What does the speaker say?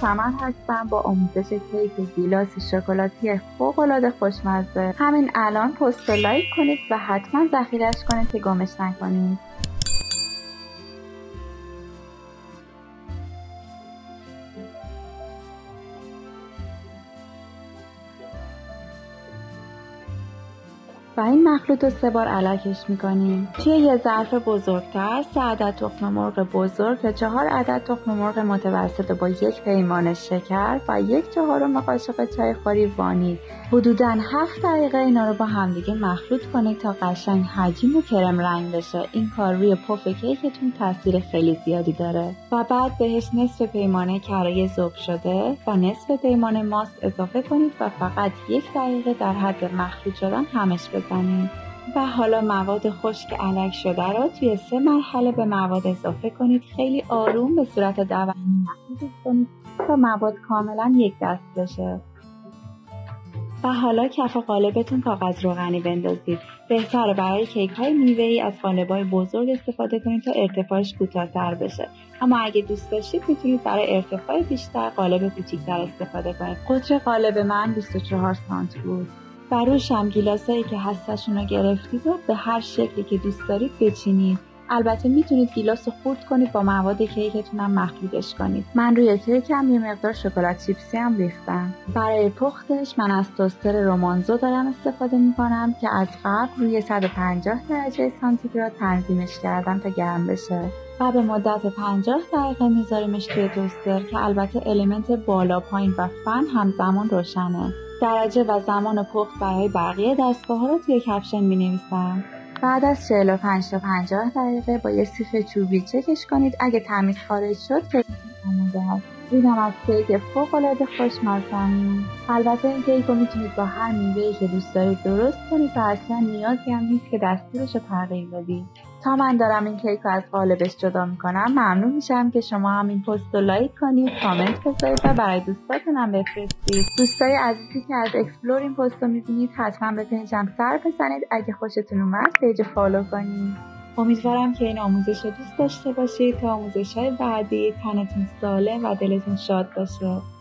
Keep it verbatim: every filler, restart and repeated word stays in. ثمن هستم با آموزش کیک گیلاس شکلاتی فوق‌العاده خوشمزه. همین الان پست رو لایک کنید و حتما ذخیره‌اش کنید که گمش نکنید. و این مخلوط رو سه بار علکش میکنیم. توی یه ظرف بزرگتر سه عدد تخم مرغ بزرگ و چهار عدد تخم مرغ متوسط با یک پیمانه شکر و یک چهارم قاشق چای خوری وانیل، حدوداً هفت دقیقه اینا رو با همدیگه مخلوط کنید تا قشنگ حجیم و کرم رنگ بشه. این کار روی پف کیکتون تاثیر خیلی زیادی داره. و بعد بهش نصف پیمانه کره ذوب شده و نصف پیمانه ماست اضافه کنید و فقط یک دقیقه در حد مخلوط شدن همش بزنید. و حالا مواد خشک علک شده را توی سه مرحله به مواد اضافه کنید. خیلی آروم به صورت دوندی مخلوط کنید تا مواد کاملا یک دست بشه. و حالا کف قالبتون کاغذ روغنی بندازید. بهتره برای کیک های میوه‌ای از قالب‌های بزرگ استفاده کنید تا ارتفاعش کوتاه‌تر بشه، اما اگه دوست داشتید میتونید برای ارتفاع بیشتر قالب کوچیک‌تر استفاده کنید. قطر قالب من بیست و چهار سانتی بود. و روشم گیلاسایی که هستشون رو گرفتید و به هر شکلی که دوست دارید بچینید. البته میتونید گیلاس رو خرد کنید با مواد کیکتون هم مخلوطش کنید. من روی کیکم یه مقدار شکلات چیپسی هم ریختم. برای پختش من از توستر رومانزو دارم استفاده میکنم که از قبل روی صد و پنجاه درجه سانتیگراد تنظیمش کردم تا گرم بشه. و به مدت پنجاه دقیقه میذاریمش توی توستر که البته المنت بالا پایین و فن همزمان روشنه. درجه و زمان پخت برای بقیه دستگاه‌ها رو توی کپشن می‌نویسم. بعد از چهل و پنج تا پنجاه دقیقه با یه سیخ چوبی چکش کنید. اگه تمیز خارج شد کیک آماده است. اینم از کیک فوق‌العاده خوشمزه. البته این کیک رو میتونید با هر میوه‌ای که دوست دارید درست کنید و اصلا نیازی هم نیست که دستورش رو تغییر بدید. تا من دارم این کیک رو از قالبش جدا می‌کنم ممنون میشم که شما هم این پست رو لایک کنید، کامنت بذارید و برای دوستاتون هم بفرستید. دوستای عزیزی که از اکسپلور این پست رو می‌بینید حتما به پیجم سر بزنید. اگه خوشتون اومد پیج فالو کنید. امیدوارم که این آموزش رو دوست داشته باشید. تا آموزش‌های بعدی تنتون سالم و دلتون شاد باشه.